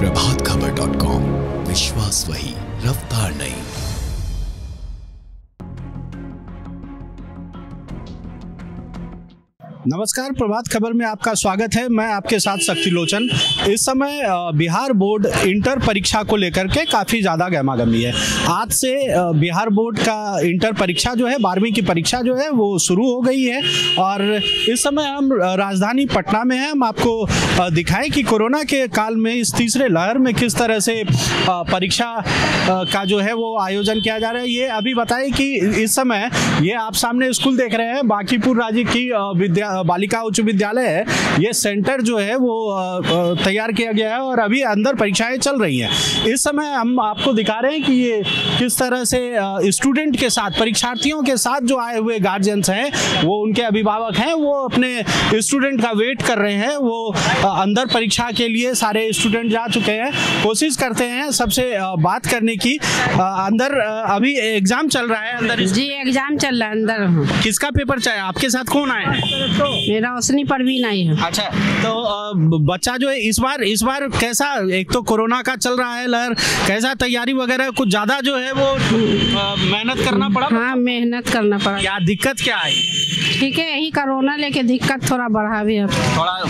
प्रभातखबर.com, विश्वास वही, रफ्तार नहीं। नमस्कार, प्रभात खबर में आपका स्वागत है। मैं आपके साथ शक्तिलोचन। इस समय बिहार बोर्ड इंटर परीक्षा को लेकर के काफ़ी ज़्यादा गहमागहमी है। आज से बिहार बोर्ड का इंटर परीक्षा जो है, 12वीं की परीक्षा जो है वो शुरू हो गई है और इस समय हम राजधानी पटना में हैं। हम आपको दिखाएं कि कोरोना के काल में इस तीसरे लहर में किस तरह से परीक्षा का जो है वो आयोजन किया जा रहा है। ये अभी बताइए कि इस समय ये आप सामने स्कूल देख रहे हैं, बांकीपुर राज्य की विद्या बालिका उच्च विद्यालय है। ये सेंटर जो है वो तैयार किया गया है और अभी अंदर परीक्षाएं चल रही हैं। इस समय हम आपको दिखा रहे हैं कि ये किस तरह से स्टूडेंट के साथ, परीक्षार्थियों के साथ जो आए हुए गार्जियंस हैं, वो उनके अभिभावक हैं, वो अपने स्टूडेंट का वेट कर रहे हैं। वो अंदर परीक्षा के लिए सारे स्टूडेंट जा चुके हैं। कोशिश करते हैं सबसे बात करने की। अंदर अभी एग्जाम चल रहा है, अंदर जी एग्जाम चल रहा है अंदर। किसका पेपर चाहे, आपके साथ कौन आए हैं? मेरा रोशनी पर भी नहीं है। अच्छा, तो बच्चा जो है इस बार कैसा, एक तो कोरोना का चल रहा है लहर, कैसा तैयारी वगैरह कुछ ज्यादा जो है वो मेहनत करना पड़ा? हाँ, मेहनत करना पड़ा। क्या दिक्कत क्या आई? ठीक है, यही कोरोना लेके दिक्कत थोड़ा बढ़ा भी है,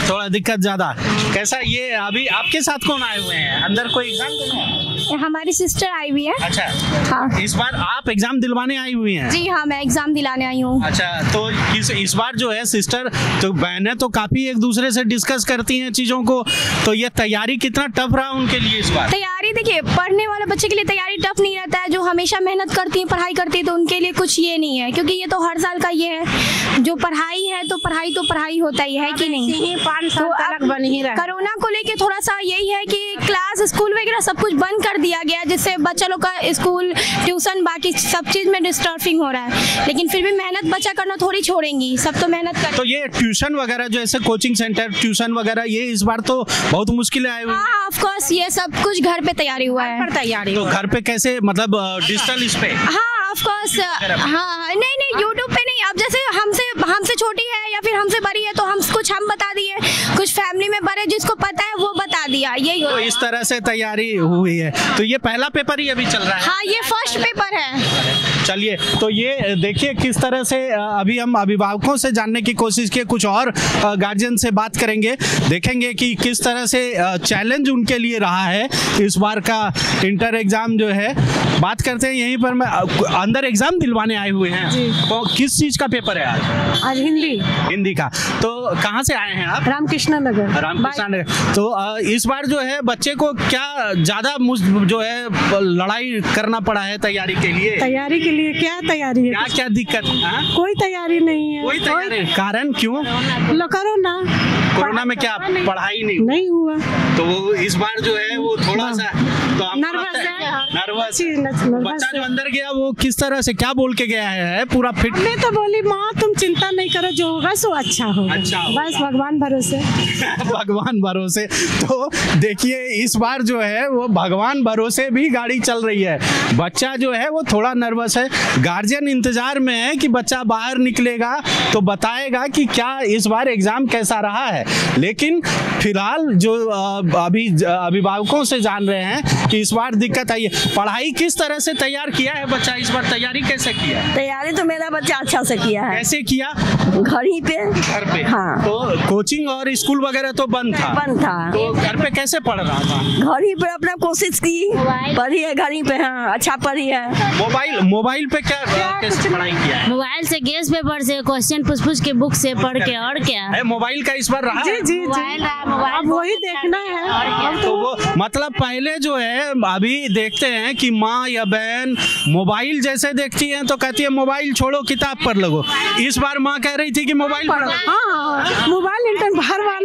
थोड़ा दिक्कत ज्यादा। कैसा ये अभी आपके साथ कौन आए हुए हैं? अंदर कोई एग्जाम देने है? हमारी सिस्टर आई हुई है। अच्छा, हाँ। इस बार आप एग्जाम दिलवाने आई हुई हैं? जी हाँ, मैं एग्जाम दिलाने आई हूँ। अच्छा, तो इस बार जो है सिस्टर तो बहनें तो काफी एक दूसरे से डिस्कस करती हैं चीजों को, तो ये तैयारी कितना टफ रहा उनके लिए इस बार? तैयारी देखिए, पढ़ने वाले बच्चे के लिए तैयारी टफ नहीं रहता है। जो हमेशा मेहनत करती है, पढ़ाई करती है, तो उनके लिए कुछ ये नहीं है, क्योंकि ये तो हर साल का ये है, जो पढ़ाई है तो पढ़ाई होता ही है कि नहीं। 5 साल अलग बन ही रहा है। कोरोना को लेके थोड़ा सा यही है कि क्लास स्कूल वगैरह सब कुछ बंद कर दिया गया, जिससे बच्चा लोग का स्कूल ट्यूशन बाकी सब चीज में डिस्टर्बिंग हो रहा है, लेकिन फिर भी मेहनत बच्चा करना थोड़ी छोड़ेंगी, सब तो मेहनत करें। तो ये ट्यूशन वगैरह जो ऐसे कोचिंग सेंटर ट्यूशन वगैरह ये इस बार तो बहुत मुश्किल आए हुए। हाँ, ऑफ कोर्स, ये सब कुछ घर पे तैयारी हुआ है। तैयारी तो घर पे कैसे, मतलब डिजिटल इस पे? हाँ, ऑफ कोर्स। हाँ, नहीं, यूट्यूब पे नहीं। अब जैसे हमसे छोटी है या फिर हमसे बड़ी है, तो हम कुछ हम बता दिए, कुछ फैमिली में बड़े जिसको पता है वो बता दिया, यही तो इस तरह से तैयारी हुई है। तो ये पहला पेपर ही अभी चल रहा है? हाँ, ये फर्स्ट पेपर है। चलिए, तो ये देखिए किस तरह से अभी हम अभिभावकों से जानने की कोशिश की, कुछ और गार्जियन से बात करेंगे, देखेंगे कि किस तरह से चैलेंज उनके लिए रहा है इस बार का इंटर एग्जाम जो है। बात करते हैं यहीं पर। मैं अंदर एग्जाम दिलवाने आए हुए हैं, तो किस चीज का पेपर है आज? आज हिंदी का। तो कहाँ से आए हैं आप? रामकृष्ण नगर। तो इस बार जो है बच्चे को क्या ज्यादा जो है लड़ाई करना पड़ा है तैयारी के लिए? तैयारी के लिए क्या तैयारी है? क्या दिक्कत? कोई तैयारी नहीं है। कोई तैयारी? कारण क्यों? कोरोना। कोरोना में क्या पढ़ाई नहीं हुआ, तो वो इस बार जो है वो थोड़ा सा तो नर्वस। बच्चा जो अंदर गया वो किस तरह से क्या बोल के गया है? पूरा फिट। मैं तो बोली माँ तुम चिंता नहीं करो, जो होगा सो अच्छा होगा, बस भगवान भरोसे। भगवान भरोसे। तो देखिए इस बार जो है वो भगवान भरोसे भी गाड़ी चल रही है। बच्चा जो है वो थोड़ा नर्वस है। गार्जियन इंतजार में है कि बच्चा बाहर निकलेगा तो बताएगा कि क्या इस बार एग्जाम कैसा रहा है। लेकिन फिलहाल जो अभी अभिभावकों से जान रहे हैं कि इस बार दिक्कत आई है। पढ़ाई किस तरह से तैयार किया है बच्चा इस बार? तैयारी कैसे किया? तैयारी तो मेरा बच्चा अच्छा से किया है। कैसे किया? घर पे। हाँ। तो कोचिंग और स्कूल वगैरह तो बंद था। तो घर पे कैसे पढ़ रहा था? घर ही पे अपना कोशिश की, पढ़ी है घर ही पे। हाँ, अच्छा पढ़ी है। मोबाइल पे क्या कैसे पढ़ाई किया है? मोबाइल से, गैस पेपर से, क्वेश्चन पूछ के, बुक से पढ़ के। और क्या मोबाइल का इस बार रहा? जी, मोबाइल वही देखना है। तो वो मतलब पहले जो है अभी देखते हैं कि माँ या बहन मोबाइल जैसे देखती है तो कहती है मोबाइल छोड़ो किताब पर लगो, इस बार माँ कह रही थी कि मोबाइल पढ़ो। हाँ, मोबाइल इंटर बाहर वाला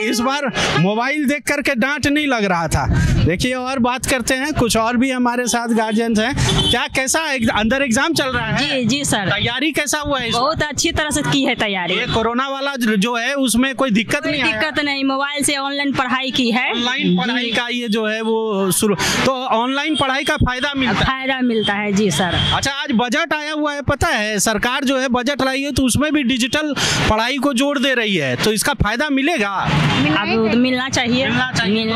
इस बार मोबाइल देख करके डांट नहीं लग रहा था। देखिए, और बात करते हैं, कुछ और भी हमारे साथ गार्जियंस हैं। क्या कैसा अंदर एग्जाम चल रहा है? जी सर। तैयारी कैसा हुआ है? बहुत अच्छी तरह से की है तैयारी। कोरोना वाला जो है उसमें कोई दिक्कत नहीं? दिक्कत नहीं, मोबाइल से ऑनलाइन पढ़ाई की है। ऑनलाइन पढ़ाई का ये जो है वो शुरू, तो ऑनलाइन पढ़ाई का फायदा मिलता है। जी सर। अच्छा, आज बजट आया हुआ है, पता है सरकार जो है बजट लाई है तो उसमें भी डिजिटल पढ़ाई को जोड़ दे रही है, तो इसका फायदा मिलेगा? मिलेगा, मिलना चाहिए,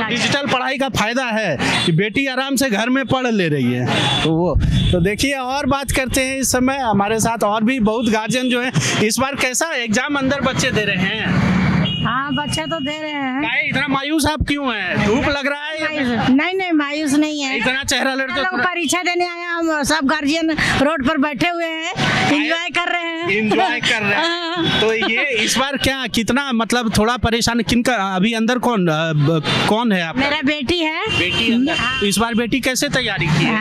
डिजिटल पढ़ाई का फायदा है कि बेटी आराम से घर में पढ़ ले रही है। तो वो तो देखिए, और बात करते हैं इस समय हमारे साथ और भी बहुत गार्जियन जो है। इस बार कैसा एग्जाम अंदर बच्चे दे रहे हैं? हाँ, बच्चे तो दे रहे हैं। भाई इतना मायूस आप क्यों है? धूप लग रहा है? नहीं नहीं, मायूस नहीं है, इतना चेहरा लड़ते लोग परीक्षा देने आए। हम सब गार्जियन रोड पर बैठे हुए हैं, एंजॉय कर रहे हैं, एंजॉय कर रहे हैं। तो ये इस बार क्या कितना मतलब थोड़ा परेशान किनका? अभी अंदर कौन है आप? मेरा बेटी है। बेटी अंदर? इस बार बेटी कैसे तैयारी की है?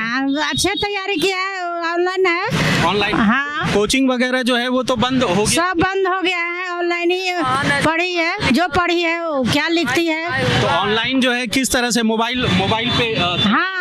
अच्छे तैयारी किया है, ऑनलाइन है। ऑनलाइन? हाँ, कोचिंग वगैरह जो है वो तो बंद हो गया, सब बंद हो गया है। ऑनलाइन ही पढ़ी है, जो पढ़ी है वो क्या लिखती है। तो ऑनलाइन जो है किस तरह से मोबाइल पे? हाँ,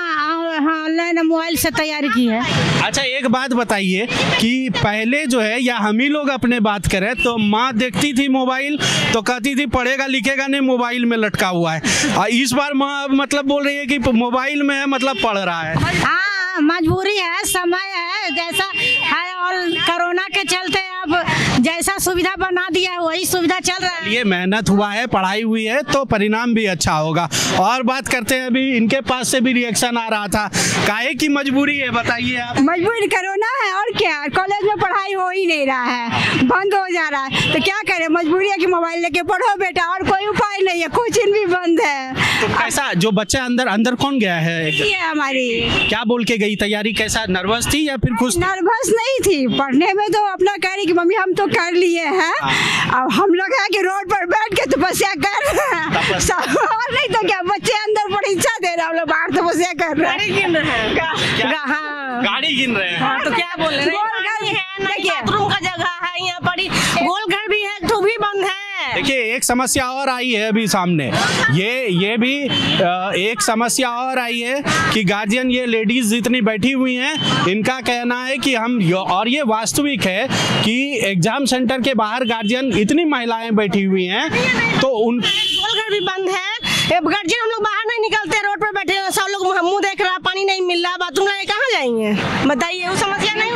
ऑनलाइन मोबाइल से तैयारी की है। अच्छा एक बात बताइए कि पहले जो है, या हम ही लोग अपने बात करें तो माँ देखती थी मोबाइल तो कहती थी पढ़ेगा लिखेगा नहीं, मोबाइल में लटका हुआ है। और इस बार माँ मतलब बोल रही है कि मोबाइल में है मतलब पढ़ रहा है। हाँ, मजबूरी है, समय है जैसा है, और कोरोना के चलते अब जैसा सुविधा बना दिया है वही सुविधा चल रहा है। ये मेहनत हुआ है, पढ़ाई हुई है तो परिणाम भी अच्छा होगा। और बात करते हैं, अभी इनके पास से भी रिएक्शन आ रहा था, काहे की मजबूरी है, बताइए आप। मजबूरी कोरोना है और क्या, कॉलेज में पढ़ाई हो ही नहीं रहा है, बंद हो जा रहा है तो क्या करे, मजबूरी है कि मोबाइल लेके पढ़ो बेटा, और कोई उपाय नहीं है, कोचिंग भी बंद है। तो कैसा जो बच्चा अंदर अंदर कौन गया है? ये हमारी क्या बोल के गई तैयारी, कैसा नर्वस थी या फिर खुश? नर्वस नहीं थी, पढ़ने में तो अपना कह रही कि मम्मी हम तो कर लिए हैं, अब हम लोग है कि रोड पर बैठ के तपस्या कर रहे हैं, और नहीं तो क्या, बच्चे अंदर परीक्षा दे रहे, हम लोग बाहर तपस्या कर रहे हैं, गाड़ी गिन रहे हैं, गाड़ी गिन रहे हैं। हाँ, तो क्या बोल रहे हैं, बाथरूम का जगह है, यहाँ पर गोल घर भी है तो भी बंद है। देखिए एक समस्या और आई है अभी सामने, ये भी एक समस्या और आई है कि गार्जियन ये लेडीज जितनी बैठी हुई हैं, इनका कहना है कि हम, और ये वास्तविक है कि एग्जाम सेंटर के बाहर गार्जियन इतनी महिलाएं बैठी हुई हैं तो उन घर भी बंद है, गार्जियन हम लोग बाहर नहीं निकलते, रोड पर बैठे सब लोग मुँह देख रहा, पानी नहीं मिल रहा, बाथरूम लाने कहाँ जाएंगे, बताइए, वो समस्या नहीं।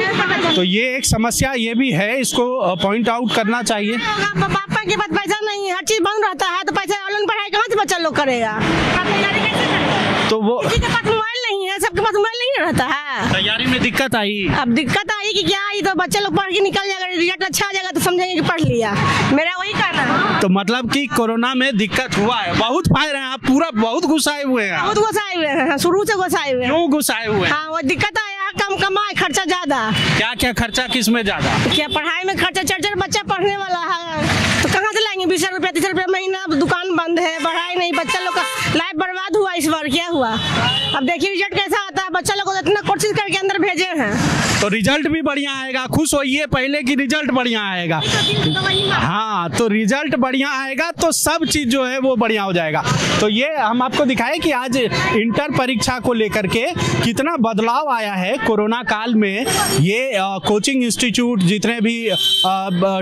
तो ये एक समस्या ये भी है, इसको पॉइंट आउट करना चाहिए। पापा के पास पैसा नहीं है, हर चीज बंद रहता है, तो पैसा ऑनलाइन पढ़ाई कहाँ से बच्चा लोग करेगा, तैयारी कैसे करेगा? तो वो किसी के पास मोबाइल नहीं है, सबके पास मोबाइल नहीं रहता है, तैयारी में दिक्कत आई। अब दिक्कत आई कि क्या आई, तो बच्चा लोग पढ़ के निकल जाएगा, रिजल्ट अच्छा आ जाएगा तो समझेंगे कि पढ़ लिया, मेरा वही कहना है। तो मतलब कि कोरोना में दिक्कत हुआ है, बहुत फायर है, आप पूरा बहुत गुस्साए हुए हैं? बहुत गुस्साए हुए हैं, शुरू से गुस्साए हुए हैं। क्यों गुस्साए हुए? हाँ, वो दिक्कत आया, कम कमाए, खर्चा ज्यादा। क्या क्या खर्चा, किस में ज्यादा? क्या पढ़ाई में खर्चा, चार बच्चा पढ़ने वाला है तो कहाँ से लाएंगे 20 रुपया 30 रुपया महीना, दुकान बंद है, पढ़ाई नहीं, बच्चा लोग का लाइफ बर्बाद हुआ इस बार। क्या हुआ, अब देखिए रिजल्ट कैसा आता है, बच्चा लोग को इतना कोशिश करके अंदर भेजे हैं तो रिजल्ट भी बढ़िया आएगा, खुश होइए पहले की रिजल्ट बढ़िया आएगा। हाँ, तो रिजल्ट बढ़िया आएगा तो सब चीज जो है वो बढ़िया हो जाएगा। तो ये हम आपको दिखाएं कि आज इंटर परीक्षा को लेकर के कितना बदलाव आया है कोरोना काल में। ये कोचिंग इंस्टीट्यूट जितने भी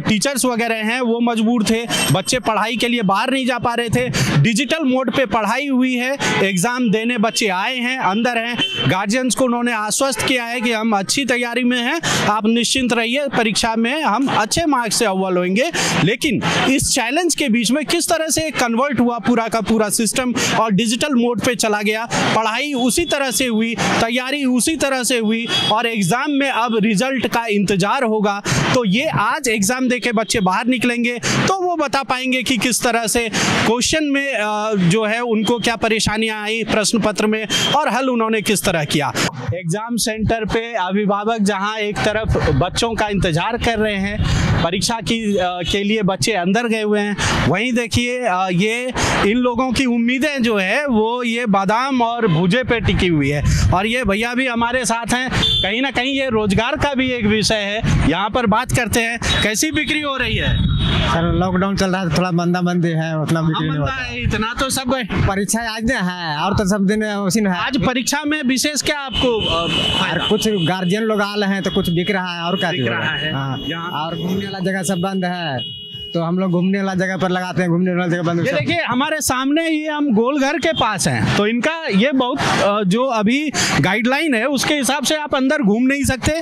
टीचर्स वगैरह हैं वो मजबूर थे, बच्चे पढ़ाई के लिए बाहर नहीं जा पा रहे थे, डिजिटल मोड पे पढ़ाई हुई है, एग्जाम देने बच्चे आए हैं, अंदर हैं, गार्जियंस को उन्होंने आश्वस्त किया है कि हम अच्छी तैयारी में हैं, आप निश्चिंत रहिए, परीक्षा में हम अच्छे मार्क्स से अव्वल होंगे। लेकिन इस चैलेंज के बीच में किस तरह से कन्वर्ट हुआ पूरा का पूरा सिस्टम और डिजिटल मोड पे चला गया, पढ़ाई उसी तरह से हुई, तैयारी उसी तरह से हुई और एग्जाम में अब रिजल्ट का इंतजार होगा। तो ये आज एग्जाम देके बच्चे बाहर निकलेंगे तो वो बता पाएंगे कि किस तरह से क्वेश्चन में जो है उनको क्या परेशानियां आई प्रश्न पत्र में और हल उन्होंने किस तरह किया। एग्जाम सेंटर पे अभिभावक जहां एक तरफ बच्चों का इंतजार कर रहे हैं, परीक्षा की के लिए बच्चे अंदर गए हुए हैं, वहीं देखिए ये इन लोगों की उम्मीदें जो है वो ये बादाम और भुजे पे टिकी हुई है। और ये भैया भी हमारे साथ हैं, कहीं ना कहीं ये रोजगार का भी एक विषय है, यहाँ पर बात करते हैं। कैसी बिक्री हो रही है? सर लॉकडाउन चल रहा है, थोड़ा मंदा मंदी है, उतना बिक्री नहीं होता है, इतना तो सब परीक्षा आज दिन है और तो सब दिन उसी है। आज परीक्षा में विशेष क्या आपको और कुछ गार्जियन लोग आ रहे हैं तो कुछ बिक रहा है और क्या बिक रहा है, और घूमने वाला जगह सब बंद है तो हम लोग घूमने वाला जगह पर लगाते हैं, घूमने वाला जगह बंद। ये देखिए हमारे सामने ही हम गोल घर के पास हैं, तो इनका ये बहुत जो अभी गाइडलाइन है उसके हिसाब से आप अंदर घूम नहीं सकते,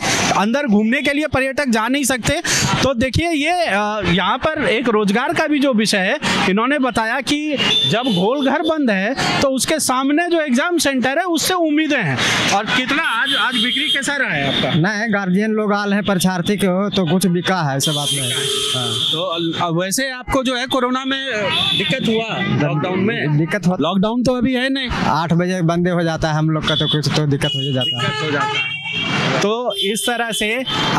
अंदर घूमने के लिए पर्यटक जा नहीं सकते। तो देखिए ये यहाँ पर एक रोजगार का भी जो विषय है, इन्होंने बताया कि जब गोल घर बंद है तो उसके सामने जो एग्जाम सेंटर है उससे उम्मीदें हैं। और कितना आज बिक्री कैसा रहा है आपका? नहीं, गार्जियन लोग आल हैं परीक्षार्थी के हो तो कुछ बिका है सब आपने। तो वैसे आपको जो है कोरोना में दिक्कत हुआ? लॉकडाउन में दिक्कत हुआ, लॉकडाउन तो अभी है नहीं, 8 बजे बंदे हो जाता है हम लोग का, तो कुछ तो दिक्कत हो जाता है। तो इस तरह से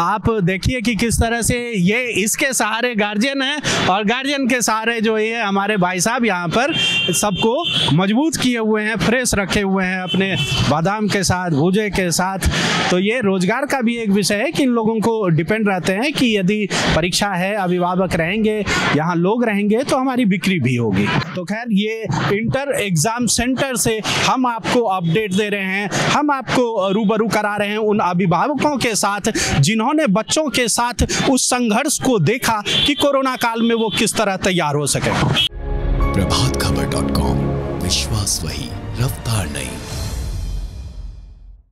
आप देखिए कि किस तरह से ये इसके सहारे गार्जियन है और गार्जियन के सहारे जो ये हमारे भाई साहब यहाँ पर सबको मजबूत किए हुए हैं, फ्रेश रखे हुए हैं अपने बादाम के साथ, भुजे के साथ। तो ये रोजगार का भी एक विषय है कि इन लोगों को डिपेंड रहते हैं कि यदि परीक्षा है, अभिभावक रहेंगे, यहाँ लोग रहेंगे तो हमारी बिक्री भी होगी। तो खैर ये इंटर एग्जाम सेंटर से हम आपको अपडेट दे रहे हैं, हम आपको रूबरू करा रहे हैं उन अभिभावकों के साथ जिन्होंने बच्चों के साथ उस संघर्ष को देखा कि कोरोना काल में वो किस तरह तैयार हो सके। प्रभातखबर.com, विश्वास वही, रफ्तार नहीं।